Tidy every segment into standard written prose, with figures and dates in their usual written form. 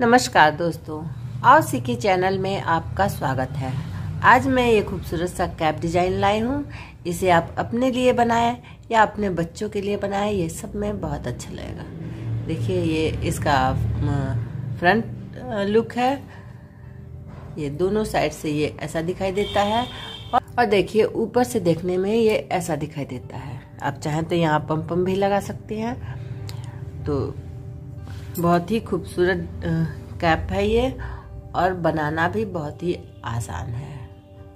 नमस्कार दोस्तों, आओ सीखे चैनल में आपका स्वागत है। आज मैं ये खूबसूरत सा कैप डिज़ाइन लाई हूँ। इसे आप अपने लिए बनाएं या अपने बच्चों के लिए बनाएं, ये सब में बहुत अच्छा लगेगा। देखिए ये इसका फ्रंट लुक है। ये दोनों साइड से ये ऐसा दिखाई देता है और देखिए ऊपर से देखने में ये ऐसा दिखाई देता है। आप चाहें तो यहाँ पम भी लगा सकते हैं। तो बहुत ही खूबसूरत कैप है ये और बनाना भी बहुत ही आसान है।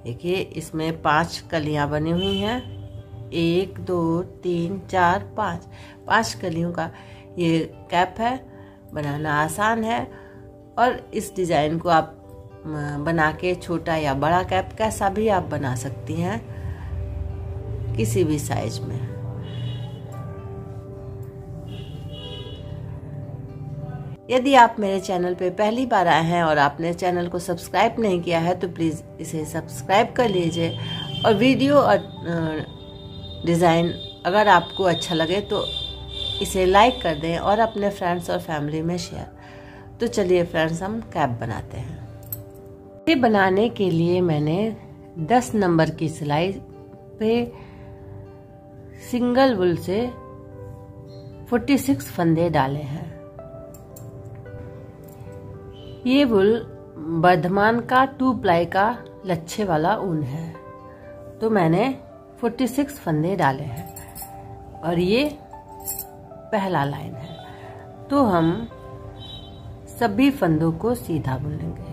देखिए इसमें 5 कलियां बनी हुई हैं, 1 2 3 4 5 कलियों का ये कैप है। बनाना आसान है और इस डिज़ाइन को आप बना के छोटा या बड़ा कैप कैसा भी आप बना सकती हैं, किसी भी साइज में। यदि आप मेरे चैनल पे पहली बार आए हैं और आपने चैनल को सब्सक्राइब नहीं किया है तो प्लीज़ इसे सब्सक्राइब कर लीजिए। और वीडियो और डिज़ाइन अगर आपको अच्छा लगे तो इसे लाइक कर दें और अपने फ्रेंड्स और फैमिली में शेयर। तो चलिए फ्रेंड्स, हम कैप बनाते हैं। इसे बनाने के लिए मैंने 10 नंबर की सिलाई पे सिंगल वूल से 46 फंदे डाले हैं। ये वूल बर्धमान का 2 प्लाई का लच्छे वाला ऊन है, तो मैंने 46 फंदे डाले हैं और ये पहला लाइन है। तो हम सभी फंदों को सीधा बुनेंगे।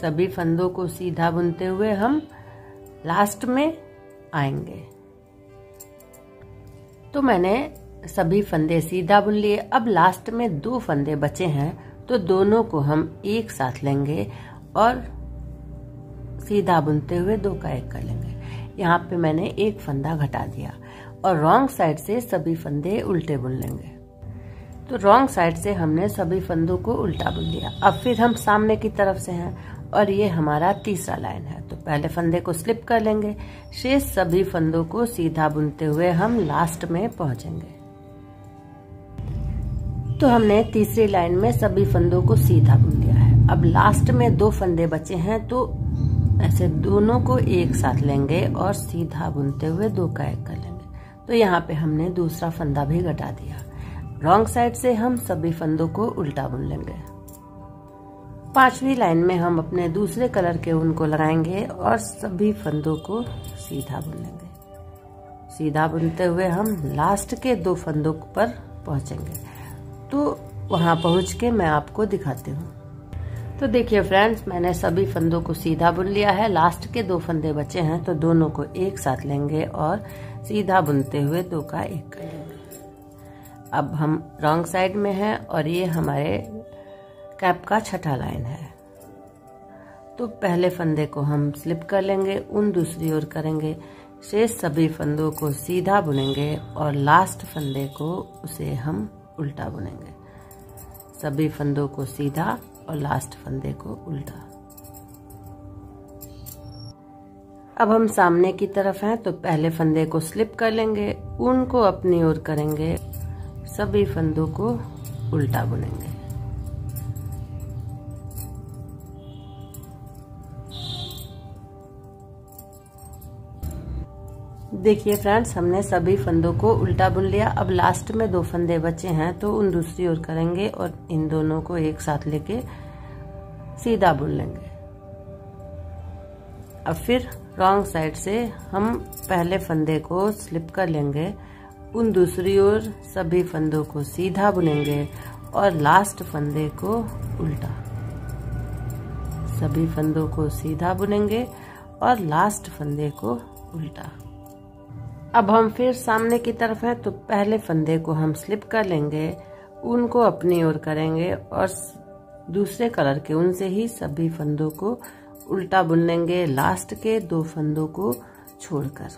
सभी फंदों को सीधा बुनते हुए हम लास्ट में आएंगे। तो मैंने सभी फंदे सीधा बुन लिए। अब लास्ट में 2 फंदे बचे हैं, तो दोनों को हम एक साथ लेंगे और सीधा बुनते हुए 2 का एक कर लेंगे। यहाँ पे मैंने एक फंदा घटा दिया और रॉन्ग साइड से सभी फंदे उल्टे बुन लेंगे। तो रॉन्ग साइड से हमने सभी फंदों को उल्टा बुन लिया। अब फिर हम सामने की तरफ से हैं और ये हमारा तीसरा लाइन है। तो पहले फंदे को स्लिप कर लेंगे, शेष सभी फंदों को सीधा बुनते हुए हम लास्ट में पहुंचेंगे। तो हमने तीसरी लाइन में सभी फंदों को सीधा बुन लिया है। अब लास्ट में 2 फंदे बचे हैं, तो ऐसे दोनों को एक साथ लेंगे और सीधा बुनते हुए 2 का एक कर लेंगे। तो यहाँ पे हमने दूसरा फंदा भी घटा दिया। रॉन्ग साइड से हम सभी फंदों को उल्टा बुन लेंगे। 5वीं लाइन में हम अपने दूसरे कलर के ऊन को लगाएंगे और सभी फंदों को सीधा बुन लेंगे। सीधा बुनते हुए हम लास्ट के 2 फंदों पर पहुंचेंगे। तो वहाँ पहुँच के मैं आपको दिखाती हूँ। तो देखिए फ्रेंड्स, मैंने सभी फंदों को सीधा बुन लिया है। लास्ट के 2 फंदे बचे हैं, तो दोनों को एक साथ लेंगे और सीधा बुनते हुए 2 का एक कर लेंगे। अब हम रॉन्ग साइड में हैं और ये हमारे कैप का छठा लाइन है। तो पहले फंदे को हम स्लिप कर लेंगे, उन दूसरी ओर करेंगे, शेष सभी फंदों को सीधा बुनेंगे और लास्ट फंदे को उसे हम उल्टा बुनेंगे। सभी फंदों को सीधा और लास्ट फंदे को उल्टा। अब हम सामने की तरफ हैं, तो पहले फंदे को स्लिप कर लेंगे, ऊन को अपनी ओर करेंगे, सभी फंदों को उल्टा बुनेंगे। देखिए फ्रेंड्स, हमने सभी फंदों को उल्टा बुन लिया। अब लास्ट में 2 फंदे बचे हैं, तो उन दूसरी ओर करेंगे और इन दोनों को एक साथ लेके सीधा बुन लेंगे। अब फिर रॉन्ग साइड से हम पहले फंदे को स्लिप कर लेंगे, उन दूसरी ओर सभी फंदों को सीधा बुनेंगे और लास्ट फंदे को उल्टा। सभी फंदों को सीधा बुनेंगे और लास्ट फंदे को उल्टा। अब हम फिर सामने की तरफ हैं, तो पहले फंदे को हम स्लिप कर लेंगे, ऊन को अपनी ओर करेंगे और दूसरे कलर के ऊन से ही सभी फंदों को उल्टा बुन लेंगे, लास्ट के 2 फंदों को छोड़कर।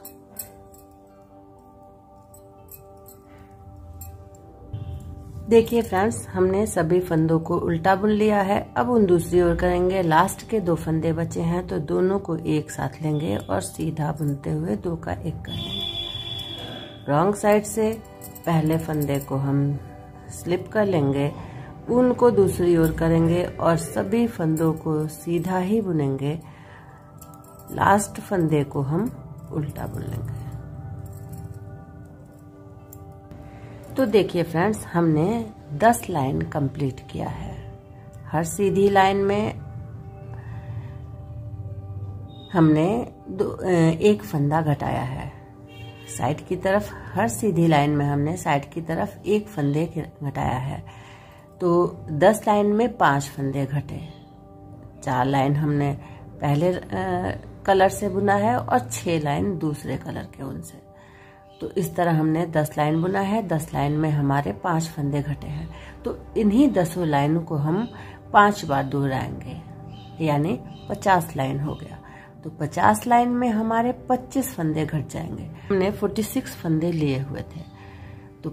देखिए फ्रेंड्स, हमने सभी फंदों को उल्टा बुन लिया है। अब उन दूसरी ओर करेंगे, लास्ट के 2 फंदे बचे हैं, तो दोनों को एक साथ लेंगे और सीधा बुनते हुए 2 का एक कर लेंगे। रॉन्ग साइड से पहले फंदे को हम स्लिप कर लेंगे, ऊन को दूसरी ओर करेंगे और सभी फंदों को सीधा ही बुनेंगे। लास्ट फंदे को हम उल्टा बुन लेंगे। तो देखिए फ्रेंड्स, हमने 10 लाइन कंप्लीट किया है। हर सीधी लाइन में हमने एक फंदा घटाया है साइड की तरफ। हर सीधी लाइन में हमने साइड की तरफ एक फंदे घटाया है। तो 10 लाइन में 5 फंदे घटे। 4 लाइन हमने पहले कलर से बुना है और 6 लाइन दूसरे कलर के ऊन से। तो इस तरह हमने 10 लाइन बुना है। 10 लाइन में हमारे 5 फंदे घटे हैं। तो इन्हीं 10 लाइन को हम 5 बार दोहराएंगे, यानी 50 लाइन हो गया। तो 50 लाइन में हमारे 25 फंदे घट जाएंगे। हमने 46 फंदे लिए हुए थे, तो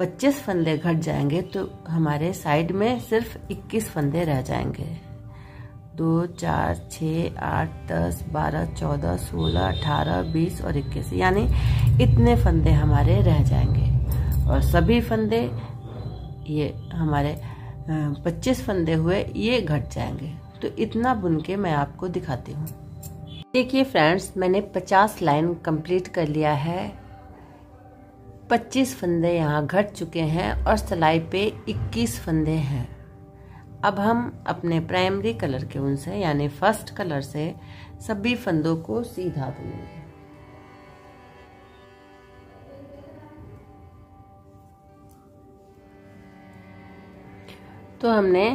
25 फंदे घट जाएंगे तो हमारे साइड में सिर्फ 21 फंदे रह जाएंगे। 2, 4, 6, 8, 10, 12, 14, 16, 18, 20 और 21, यानी इतने फंदे हमारे रह जाएंगे। और सभी फंदे, ये हमारे 25 फंदे हुए, ये घट जाएंगे। तो इतना बुन के मैं आपको दिखाती हूँ। देखिए फ्रेंड्स, मैंने 50 लाइन कंप्लीट कर लिया है। 25 फंदे यहाँ घट चुके हैं और सिलाई पे 21 फंदे हैं। अब हम अपने प्राइमरी कलर के ऊन से, यानी फर्स्ट कलर से, सभी फंदों को सीधा बुनेंगे। तो हमने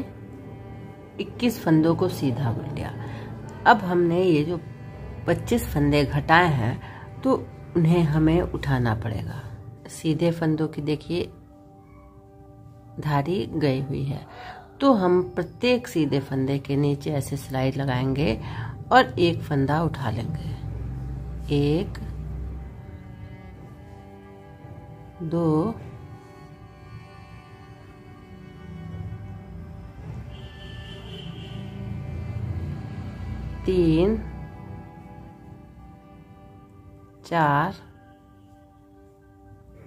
21 फंदों को सीधा बुन लिया। अब हमने ये जो 25 फंदे घटाए हैं तो उन्हें हमें उठाना पड़ेगा। सीधे फंदों की देखिए धारी गई हुई है, तो हम प्रत्येक सीधे फंदे के नीचे ऐसे सिलाई लगाएंगे और एक फंदा उठा लेंगे। 13, 14,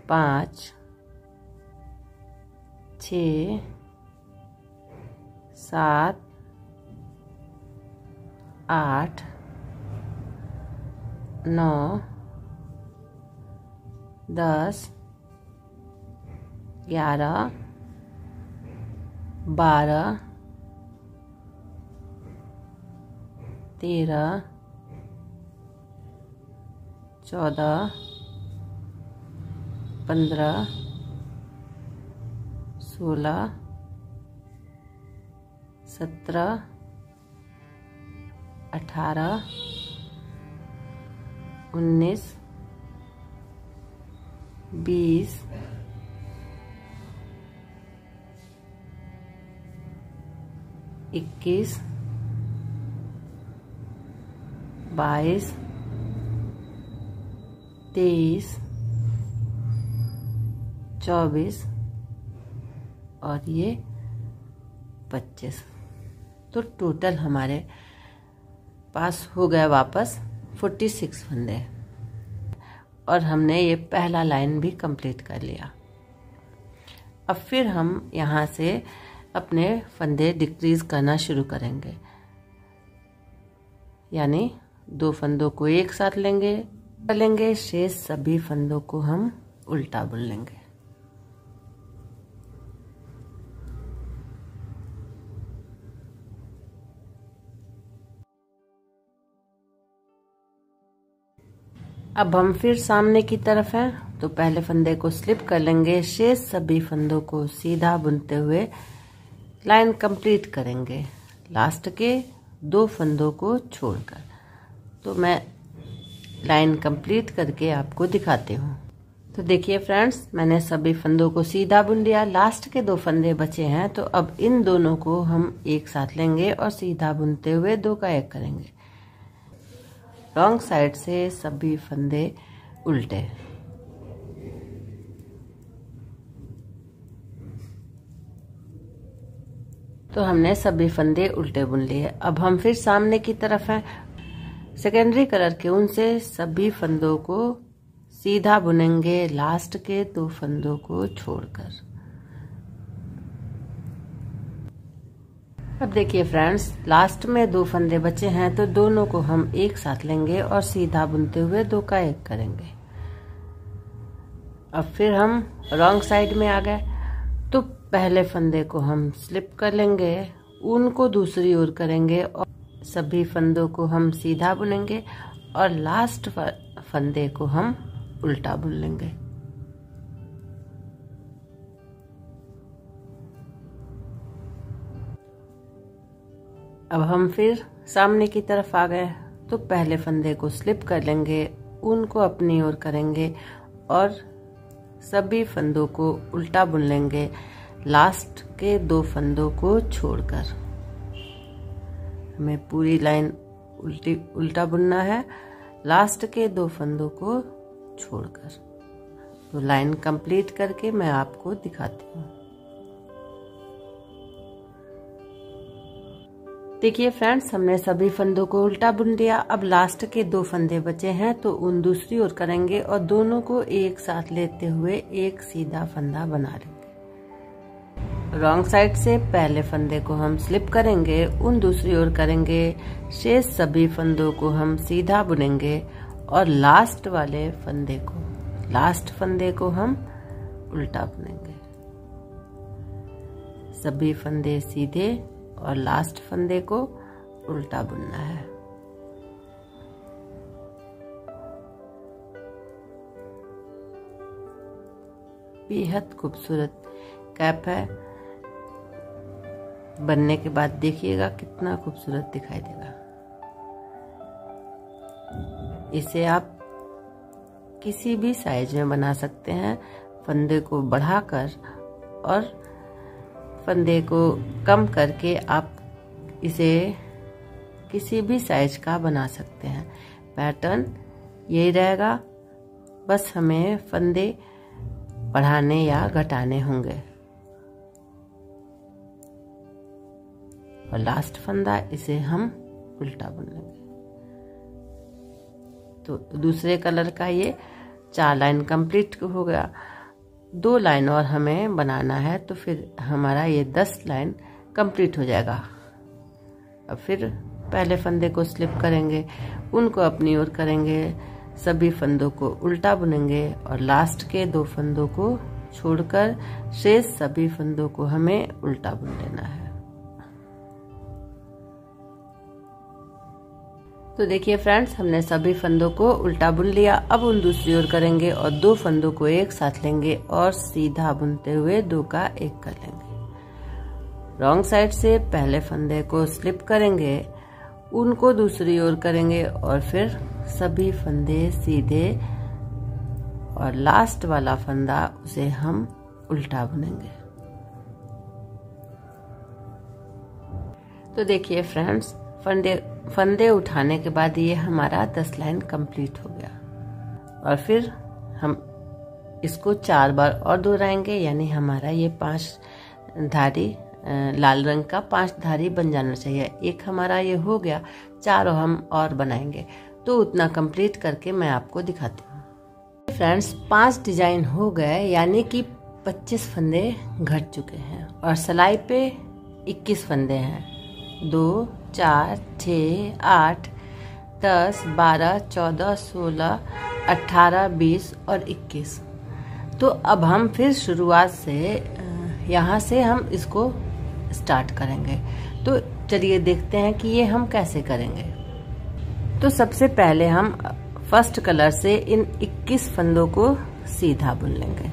15, 16, 17, 18, 9, 10, 11, 12, 13, 14, 15, 16, 17, 18, 19, 20, 21, 22, 23, 24 और ये 25। तो टोटल हमारे पास हो गए वापस 46 फंदे। और हमने ये पहला लाइन भी कंप्लीट कर लिया। अब फिर हम यहाँ से अपने फंदे डिक्रीज करना शुरू करेंगे, यानी 2 फंदों को एक साथ लेंगे, शेष सभी फंदों को हम उल्टा बुन लेंगे। अब हम फिर सामने की तरफ हैं, तो पहले फंदे को स्लिप कर लेंगे, शेष सभी फंदों को सीधा बुनते हुए लाइन कंप्लीट करेंगे, लास्ट के 2 फंदों को छोड़कर। तो मैं लाइन कंप्लीट करके आपको दिखाती हूँ। तो देखिए फ्रेंड्स, मैंने सभी फंदों को सीधा बुन लिया। लास्ट के 2 फंदे बचे हैं, तो अब इन दोनों को हम एक साथ लेंगे और सीधा बुनते हुए 2 का एक करेंगे। रॉन्ग साइड से सभी फंदे उल्टे। तो हमने सभी फंदे उल्टे बुन लिए। अब हम फिर सामने की तरफ हैं। सेकेंडरी कलर के ऊन से सभी फंदों को सीधा बुनेंगे, लास्ट के 2 फंदों को छोड़कर। अब देखिए फ्रेंड्स, लास्ट में दो फंदे बचे हैं तो दोनों को हम एक साथ लेंगे और सीधा बुनते हुए दो का एक करेंगे। अब फिर हम रॉन्ग साइड में आ गए तो पहले फंदे को हम स्लिप कर लेंगे, ऊन को दूसरी ओर करेंगे और सभी फंदों को हम सीधा बुनेंगे और लास्ट फंदे को हम उल्टा बुन लेंगे। अब हम फिर सामने की तरफ आ गए तो पहले फंदे को स्लिप कर लेंगे, ऊन को अपनी ओर करेंगे और सभी फंदों को उल्टा बुन लेंगे, लास्ट के दो फंदों को छोड़कर। हमें पूरी लाइन उल्टा बुनना है, लास्ट के दो फंदों को छोड़कर। तो लाइन कंप्लीट करके मैं आपको दिखाती हूँ। देखिए फ्रेंड्स, हमने सभी फंदों को उल्टा बुन दिया। अब लास्ट के दो फंदे बचे हैं तो उन दूसरी ओर करेंगे और दोनों को एक साथ लेते हुए एक सीधा फंदा बना लेंगे। रॉन्ग साइड से पहले फंदे को हम स्लिप करेंगे, उन दूसरी ओर करेंगे, शेष सभी फंदों को हम सीधा बुनेंगे और लास्ट वाले फंदे को हम उल्टा बुनेंगे। सभी फंदे सीधे और लास्ट फंदे को उल्टा बुनना है। बेहद खूबसूरत कैप है, बनने के बाद देखिएगा कितना खूबसूरत दिखाई देगा। इसे आप किसी भी साइज में बना सकते हैं, फंदे को बढ़ाकर और फंदे को कम करके आप इसे किसी भी साइज का बना सकते हैं। पैटर्न यही रहेगा, बस हमें फंदे बढ़ाने या घटाने होंगे। और लास्ट फंदा इसे हम उल्टा बुन लेंगे। तो दूसरे कलर का ये 4 लाइन कंप्लीट हो गया। 2 लाइन और हमें बनाना है तो फिर हमारा ये 10 लाइन कंप्लीट हो जाएगा। अब फिर पहले फंदे को स्लिप करेंगे, उनको अपनी ओर करेंगे, सभी फंदों को उल्टा बुनेंगे और लास्ट के 2 फंदों को छोड़कर शेष सभी फंदों को हमें उल्टा बुन लेना है। तो देखिए फ्रेंड्स, हमने सभी फंदों को उल्टा बुन लिया। अब उन दूसरी ओर करेंगे और 2 फंदों को एक साथ लेंगे और सीधा बुनते हुए 2 का एक कर लेंगे। रॉन्ग साइड से पहले फंदे को स्लिप करेंगे, उनको दूसरी ओर करेंगे और फिर सभी फंदे सीधे और लास्ट वाला फंदा उसे हम उल्टा बुनेंगे। तो देखिए फ्रेंड्स, फंदे उठाने के बाद ये हमारा 10 लाइन कंप्लीट हो गया। और फिर हम इसको 4 बार और दोहराएंगे, यानी हमारा ये 5 धारी, लाल रंग का 5 धारी बन जाना चाहिए। एक हमारा ये हो गया, 4 हम और बनाएंगे। तो उतना कंप्लीट करके मैं आपको दिखाती हूँ। फ्रेंड्स, 5 डिजाइन हो गए, यानी कि 25 फंदे घट चुके हैं और सलाई पे 21 फंदे हैं। 2, 4, 6, 8, 10, 12, 14, 16, 18, 20 और 21। तो अब हम फिर शुरुआत से यहाँ से हम इसको स्टार्ट करेंगे। तो चलिए देखते हैं कि ये हम कैसे करेंगे। तो सबसे पहले हम फर्स्ट कलर से इन 21 फंदों को सीधा बुन लेंगे।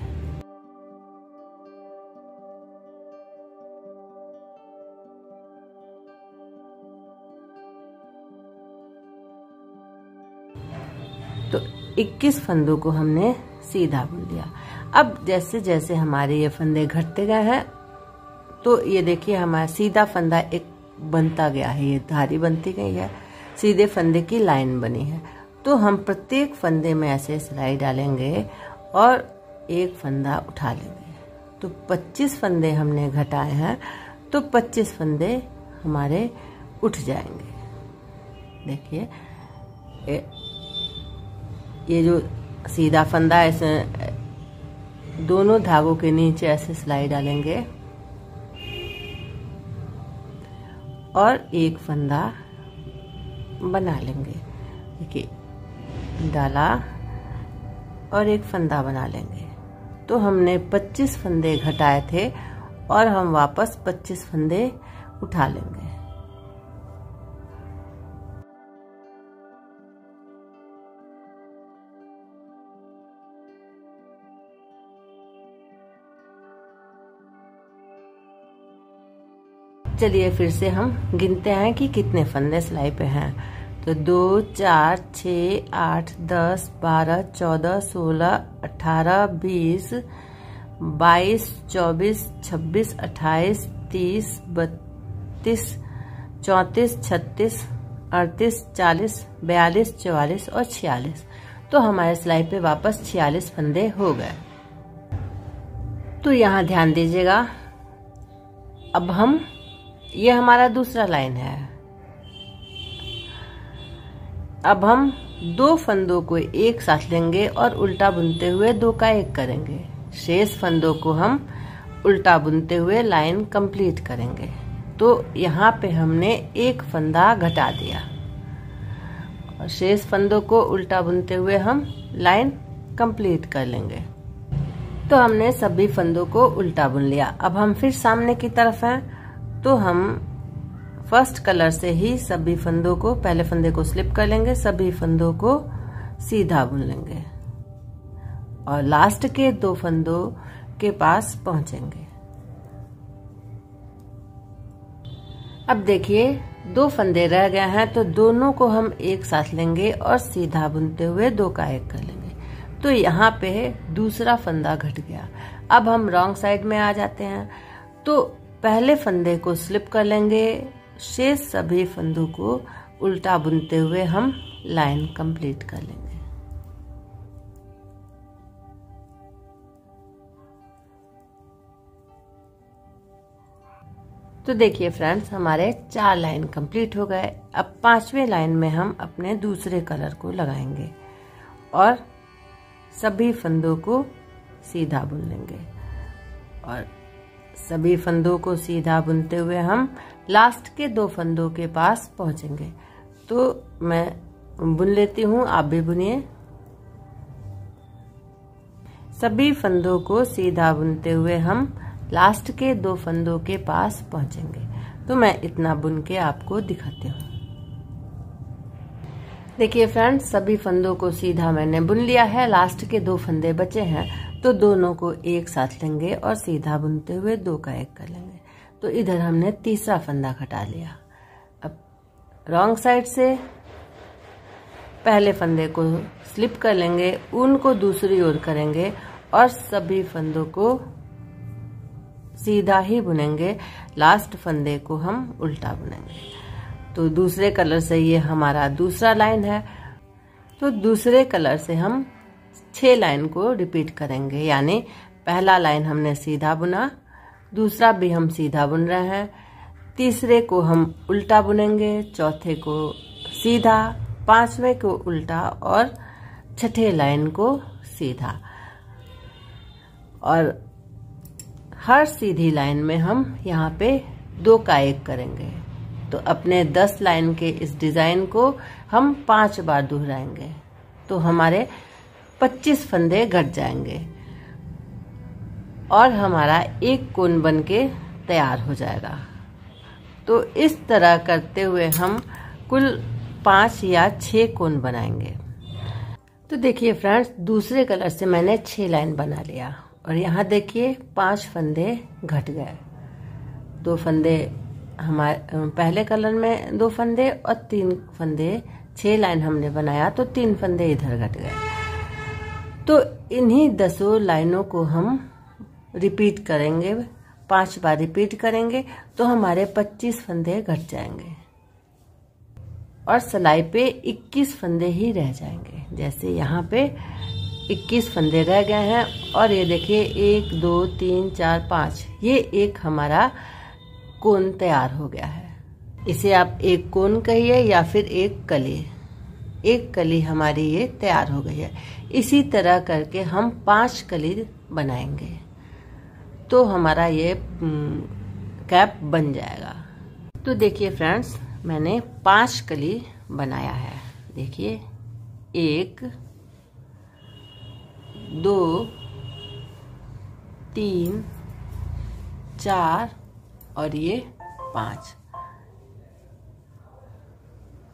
तो 21 फंदों को हमने सीधा बुन लिया। अब जैसे जैसे हमारे ये फंदे घटते गए हैं तो ये देखिए हमारा सीधा फंदा एक बनता गया है, ये धारी बनती गई है, सीधे फंदे की लाइन बनी है। तो हम प्रत्येक फंदे में ऐसे सिलाई डालेंगे और एक फंदा उठा लेंगे। तो 25 फंदे हमने घटाए हैं, तो 25 फंदे हमारे उठ जाएंगे। देखिए ये जो सीधा फंदा है, इसमें दोनों धागों के नीचे ऐसे सिलाई डालेंगे और एक फंदा बना लेंगे। देखिए डाला और एक फंदा बना लेंगे। तो हमने 25 फंदे घटाए थे और हम वापस 25 फंदे उठा लेंगे। चलिए फिर से हम गिनते हैं कि कितने फंदे सिलाई पे हैं। तो 2, 4, 6, 8, 10, 12, 14, 16, 18, 20, 22, 24, 26, 28, 30, 32, 34, 45, 46, 47, 48, 49, 50 तो हमारे सिलाई पे वापस 46 फंदे हो गए। तो यहाँ ध्यान दीजिएगा, अब हम ये हमारा दूसरा लाइन है। अब हम दो फंदों को एक साथ लेंगे और उल्टा बुनते हुए 2 का 1 करेंगे। शेष फंदों को हम उल्टा बुनते हुए लाइन कंप्लीट करेंगे। तो यहाँ पे हमने एक फंदा घटा दिया और शेष फंदों को उल्टा बुनते हुए हम लाइन कंप्लीट कर लेंगे। तो हमने सभी फंदों को उल्टा बुन लिया। अब हम फिर सामने की तरफ हैं, तो हम फर्स्ट कलर से ही सभी फंदों को, पहले फंदे को स्लिप कर लेंगे, सभी फंदों को सीधा बुन लेंगे और लास्ट के 2 फंदों के पास पहुंचेंगे। अब देखिए 2 फंदे रह गए हैं, तो दोनों को हम एक साथ लेंगे और सीधा बुनते हुए 2 का 1 कर लेंगे। तो यहाँ पे दूसरा फंदा घट गया। अब हम रॉन्ग साइड में आ जाते हैं, तो पहले फंदे को स्लिप कर लेंगे, शेष सभी फंदों को उल्टा बुनते हुए हम लाइन कंप्लीट कर लेंगे। तो देखिए फ्रेंड्स, हमारे 4 लाइन कंप्लीट हो गए। अब 5वें लाइन में हम अपने दूसरे कलर को लगाएंगे और सभी फंदों को सीधा बुन लेंगे और सभी फंदों को सीधा बुनते हुए हम लास्ट के 2 फंदों के पास पहुंचेंगे। तो मैं बुन लेती हूँ, आप भी बुनिए। सभी फंदों को सीधा बुनते हुए हम लास्ट के 2 फंदों के पास पहुंचेंगे। तो मैं इतना बुन के आपको दिखाती हूँ। देखिए फ्रेंड्स, सभी फंदों को सीधा मैंने बुन लिया है। लास्ट के 2 फंदे बचे हैं, तो दोनों को एक साथ लेंगे और सीधा बुनते हुए 2 का 1 कर लेंगे। तो इधर हमने तीसरा फंदा घटा लिया। अब रॉन्ग साइड से पहले फंदे को स्लिप कर लेंगे, ऊन को दूसरी ओर करेंगे और सभी फंदों को सीधा ही बुनेंगे। लास्ट फंदे को हम उल्टा बुनेंगे। तो दूसरे कलर से ये हमारा दूसरा लाइन है। तो दूसरे कलर से हम 6 लाइन को रिपीट करेंगे, यानी पहला लाइन हमने सीधा बुना, दूसरा भी हम सीधा बुन रहे हैं, तीसरे को हम उल्टा बुनेंगे, चौथे को सीधा, 5वें को उल्टा और 6ठे लाइन को सीधा। और हर सीधी लाइन में हम यहाँ पे 2 का 1 करेंगे। तो अपने 10 लाइन के इस डिजाइन को हम 5 बार दोहराएंगे। तो हमारे 25 फंदे घट जाएंगे और हमारा एक कोन बन के तैयार हो जाएगा। तो इस तरह करते हुए हम कुल 5 या 6 कोन बनाएंगे। तो देखिए फ्रेंड्स, दूसरे कलर से मैंने 6 लाइन बना लिया और यहाँ देखिए 5 फंदे घट गए। 2 फंदे हमारे पहले कलर में, 2 फंदे और 3 फंदे, 6 लाइन हमने बनाया तो 3 फंदे इधर घट गए। तो इन्हीं 10 लाइनों को हम रिपीट करेंगे, 5 बार रिपीट करेंगे, तो हमारे 25 फंदे घट जाएंगे और सिलाई पे 21 फंदे ही रह जाएंगे। जैसे यहाँ पे 21 फंदे रह गए हैं और ये देखिए 1, 2, 3, 4, 5 ये एक हमारा कोन तैयार हो गया है। इसे आप एक कोन कहिए या फिर एक कली। एक कली हमारी ये तैयार हो गई है। इसी तरह करके हम 5 कली बनाएंगे तो हमारा ये कैप बन जाएगा। तो देखिए फ्रेंड्स, मैंने 5 कली बनाया है। देखिए 1 2 3 4 और ये 5,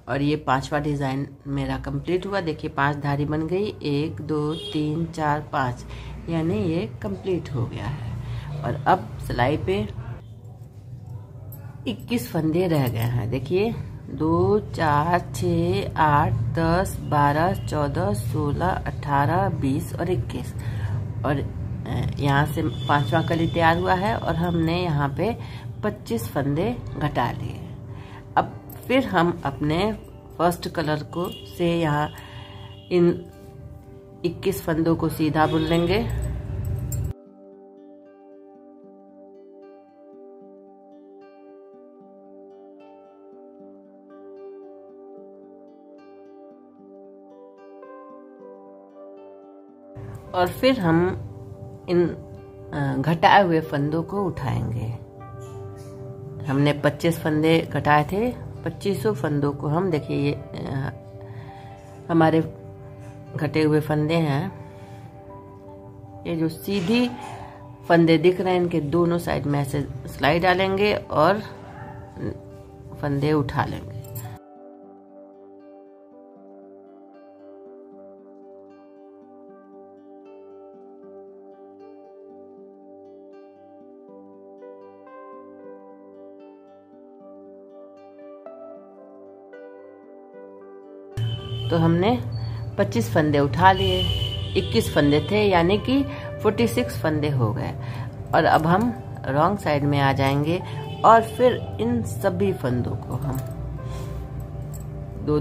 और ये 5वां डिज़ाइन मेरा कंप्लीट हुआ। देखिए 5 धारी बन गई, 1 2 3 4 5, यानी ये कंप्लीट हो गया है। और अब सिलाई पे 21 फंदे रह गए हैं। देखिए 2 4 6 8 10 12 14 16 18 20 और 21, और यहाँ से 5वां कली तैयार हुआ है। और हमने यहाँ पे 25 फंदे घटा लिए। अब फिर हम अपने फर्स्ट कलर को से यहाँ इन 21 फंदों को सीधा बुन लेंगे। और फिर हम इन घटाए हुए फंदों को उठाएंगे। हमने 25 फंदे घटाए थे। 25 फंदों को हम, देखिए ये हमारे घटे हुए फंदे हैं। ये जो सीधी फंदे दिख रहे हैं, इनके दोनों साइड में ऐसे सिलाई डालेंगे और फंदे उठा लेंगे। तो हमने 25 फंदे उठा लिए। 21 फंदे थे, यानी कि 46 फंदे हो गए। और अब हम रॉन्ग साइड में आ जाएंगे और फिर इन सभी फंदों को हम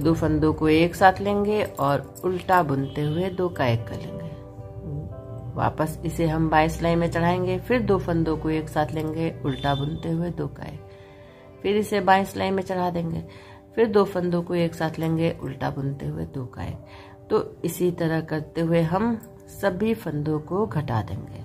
दो फंदों को एक साथ लेंगे और उल्टा बुनते हुए 2 का एक कर लेंगे। वापस इसे हम बाएं सिलाई में चढ़ाएंगे, फिर 2 फंदों को एक साथ लेंगे, उल्टा बुनते हुए 2 का एक, फिर इसे बाएं सिलाई में चढ़ा देंगे, फिर 2 फंदों को एक साथ लेंगे, उल्टा बुनते हुए 2 का एक। तो इसी तरह करते हुए हम सभी फंदों को घटा देंगे।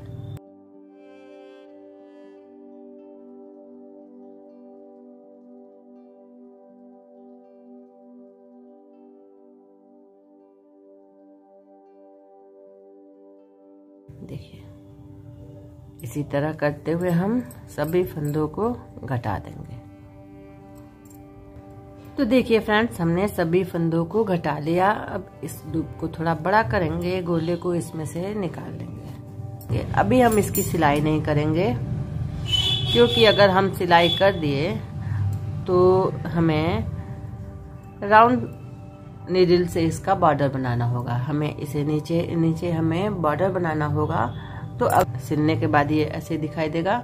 देखिए इसी तरह करते हुए हम सभी फंदों को घटा देंगे। तो देखिए फ्रेंड्स, हमने सभी फंदों को घटा लिया। अब इस डूब को थोड़ा बड़ा करेंगे, गोले को इसमें से निकाल लेंगे। अभी हम इसकी सिलाई नहीं करेंगे, क्योंकि अगर हम सिलाई कर दिए तो हमें राउंड नीडल से इसका बॉर्डर बनाना होगा। हमें इसे नीचे हमें बॉर्डर बनाना होगा। तो अब सिलने के बाद ये ऐसे दिखाई देगा।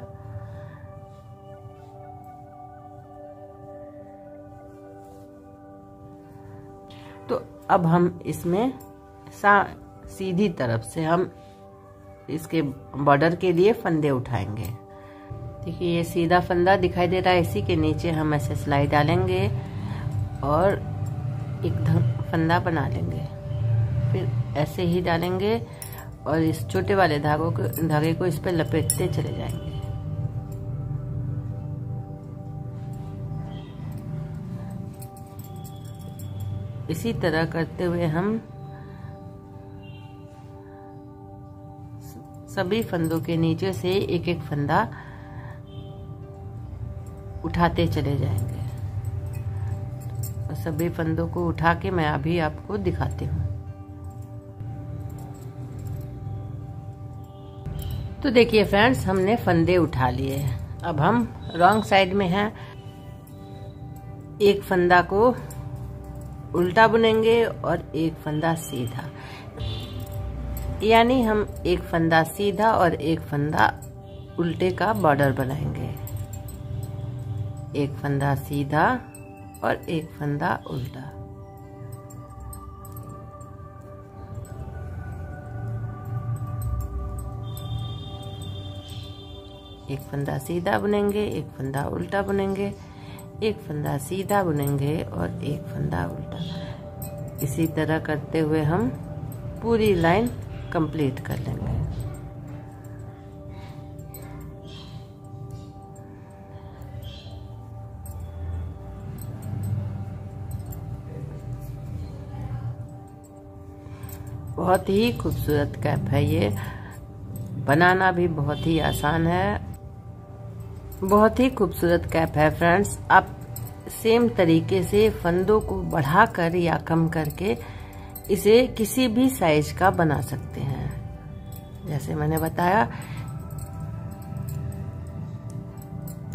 तो अब हम इसमें सीधी तरफ से हम इसके बॉर्डर के लिए फंदे उठाएंगे। देखिए ये सीधा फंदा दिखाई दे रहा है, इसी के नीचे हम ऐसे सिलाई डालेंगे और एक फंदा बना लेंगे। फिर ऐसे ही डालेंगे और इस छोटे वाले धागे को इस पर लपेटते चले जाएंगे। इसी तरह करते हुए हम सभी फंदों के नीचे से एक फंदा उठाते चले जाएंगे। और सभी फंदों को उठा के मैं अभी आपको दिखाती हूँ। तो देखिए फ्रेंड्स, हमने फंदे उठा लिए। अब हम रॉन्ग साइड में हैं। एक फंदा को उल्टा बुनेंगे और एक फंदा सीधा, यानी हम एक फंदा सीधा और एक फंदा उल्टे का बॉर्डर बनाएंगे। एक फंदा सीधा और एक फंदा उल्टा। एक फंदा सीधा बुनेंगे, एक फंदा उल्टा बुनेंगे, एक फंदा सीधा बुनेंगे और एक फंदा उल्टा। इसी तरह करते हुए हम पूरी लाइन कंप्लीट कर लेंगे। बहुत ही खूबसूरत कैप है ये। बनाना भी बहुत ही आसान है, बहुत ही खूबसूरत कैप है फ्रेंड्स। आप सेम तरीके से फंदों को बढ़ाकर या कम करके इसे किसी भी साइज का बना सकते हैं, जैसे मैंने बताया।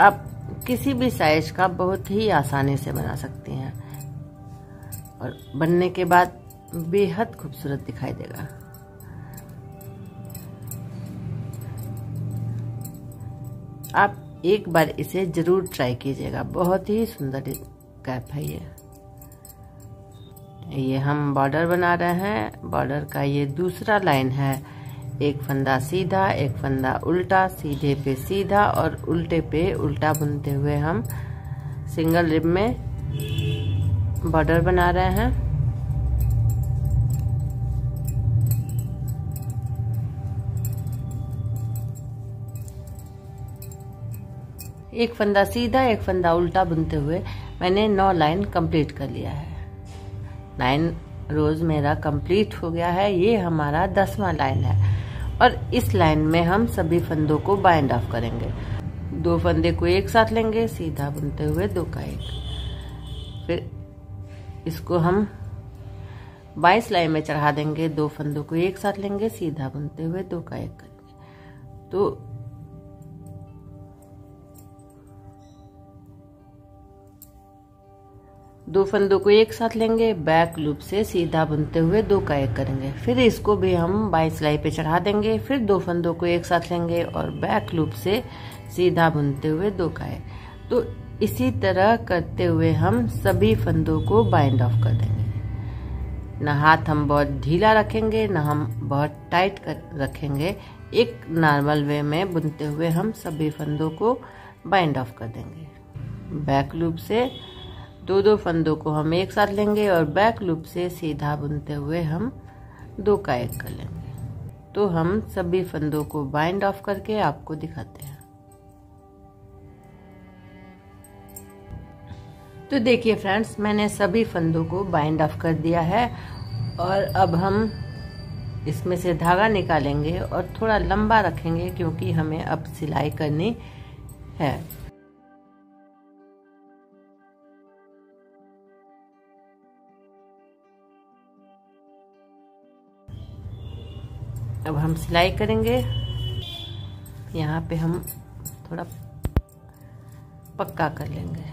आप किसी भी साइज का बहुत ही आसानी से बना सकती हैं और बनने के बाद बेहद खूबसूरत दिखाई देगा। आप एक बार इसे जरूर ट्राई कीजिएगा, बहुत ही सुंदर कैप है ये। हम बॉर्डर बना रहे हैं। बॉर्डर का ये दूसरा लाइन है। एक फंदा सीधा, एक फंदा उल्टा, सीधे पे सीधा और उल्टे पे उल्टा बुनते हुए हम सिंगल रिब में बॉर्डर बना रहे हैं। एक फंदा सीधा, एक फंदा उल्टा बुनते हुए मैंने 9 लाइन कंप्लीट कर लिया है। 9 रोज मेरा कंप्लीट हो गया है। ये हमारा 10वां लाइन है और इस लाइन में हम सभी फंदों को बाइंड ऑफ करेंगे। 2 फंदे को एक साथ लेंगे, सीधा बुनते हुए 2 का एक, फिर इसको हम 22 लाइन में चढ़ा देंगे। 2 फंदों को एक साथ लेंगे, सीधा बुनते हुए 2 का एक करेंगे। तो दो फंदों को एक साथ लेंगे, बैक लूप से सीधा बुनते हुए 2 का एक करेंगे। फिर इसको भी हम 22 लाइन पे चढ़ा देंगे। फिर 2 फंदों को एक साथ लेंगे और बैक लूप से सीधा बुनते हुए 2 का एक। तो इसी तरह करते हुए हम सभी फंदों को बाइंड ऑफ कर देंगे। ना हाथ हम बहुत ढीला रखेंगे, ना हम बहुत टाइट रखेंगे। एक नॉर्मल वे में बुनते हुए हम सभी फंदों को बाइंड ऑफ कर देंगे। बैक लूप से 2-2 फंदों को हम एक साथ लेंगे और बैक लूप से सीधा बुनते हुए हम 2 का एक कर लेंगे। तो हम सभी फंदों को बाइंड ऑफ करके आपको दिखाते हैं। तो देखिए फ्रेंड्स, मैंने सभी फंदों को बाइंड ऑफ कर दिया है और अब हम इसमें से धागा निकालेंगे और थोड़ा लंबा रखेंगे क्योंकि हमें अब सिलाई करनी है। अब हम सिलाई करेंगे। यहाँ पे हम थोड़ा पक्का कर लेंगे।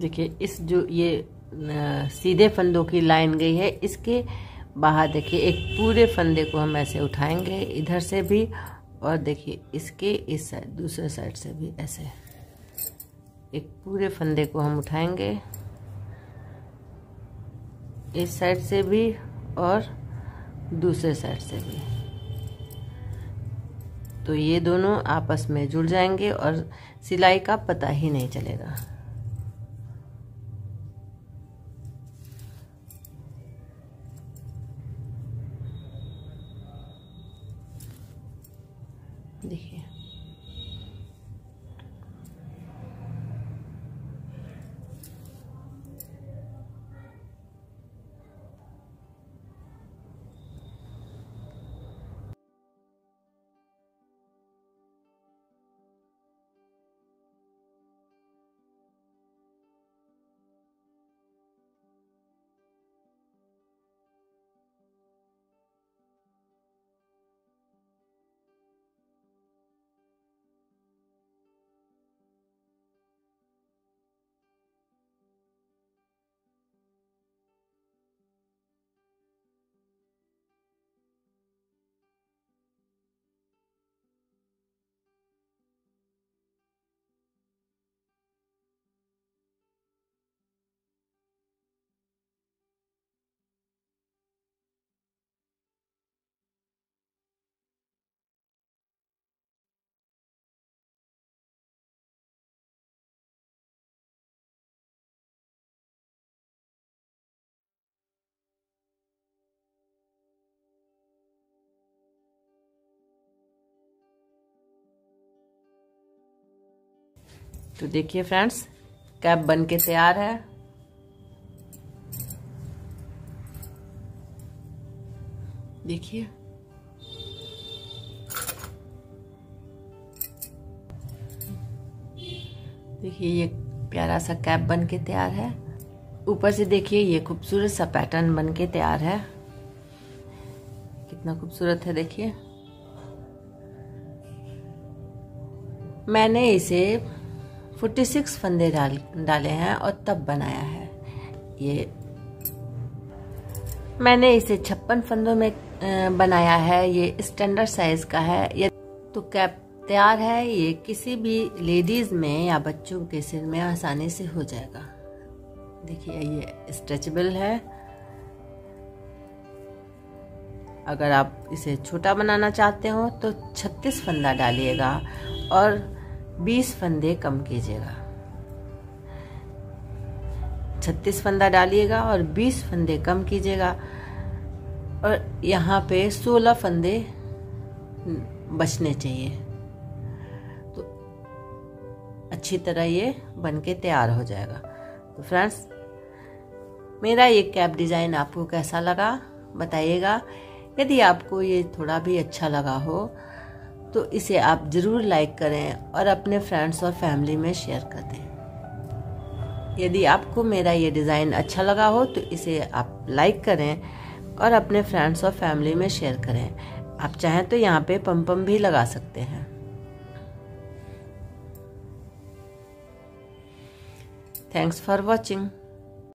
देखिए इस जो ये सीधे फंदों की लाइन गई है, इसके बाहर देखिए एक पूरे फंदे को हम ऐसे उठाएंगे, इधर से भी, और देखिए इसके इस साइड, दूसरे साइड से भी ऐसे एक पूरे फंदे को हम उठाएंगे, इस साइड से भी और दूसरे साइड से भी। तो ये दोनों आपस में जुड़ जाएंगे और सिलाई का पता ही नहीं चलेगा। देखिए तो देखिए फ्रेंड्स, कैप बन के तैयार है। देखिए देखिए ये प्यारा सा कैप बन के तैयार है। ऊपर से देखिए ये खूबसूरत सा पैटर्न बन के तैयार है। कितना खूबसूरत है देखिए। मैंने इसे 46 फंदे डाले हैं और तब बनाया है ये। मैंने इसे 56 फंदों में बनाया है। ये स्टैंडर्ड साइज का है। ये तो कैप तैयार है। ये किसी भी लेडीज में या बच्चों के सिर में आसानी से हो जाएगा। देखिए ये स्ट्रेचेबल है। अगर आप इसे छोटा बनाना चाहते हो तो 36 फंदा डालिएगा और 20 फंदे कम कीजिएगा। 36 फंदा डालिएगा और 20 फंदे कम कीजिएगा और यहाँ पे 16 फंदे बचने चाहिए। तो अच्छी तरह ये बन के तैयार हो जाएगा। तो फ्रेंड्स, मेरा ये कैप डिज़ाइन आपको कैसा लगा बताइएगा। यदि आपको ये थोड़ा भी अच्छा लगा हो तो इसे आप ज़रूर लाइक करें और अपने फ्रेंड्स और फैमिली में शेयर कर दें। यदि आपको मेरा ये डिज़ाइन अच्छा लगा हो तो इसे आप लाइक करें और अपने फ्रेंड्स और फैमिली में शेयर करें। आप चाहें तो यहाँ पे पमपम भी लगा सकते हैं। Thanks for watching.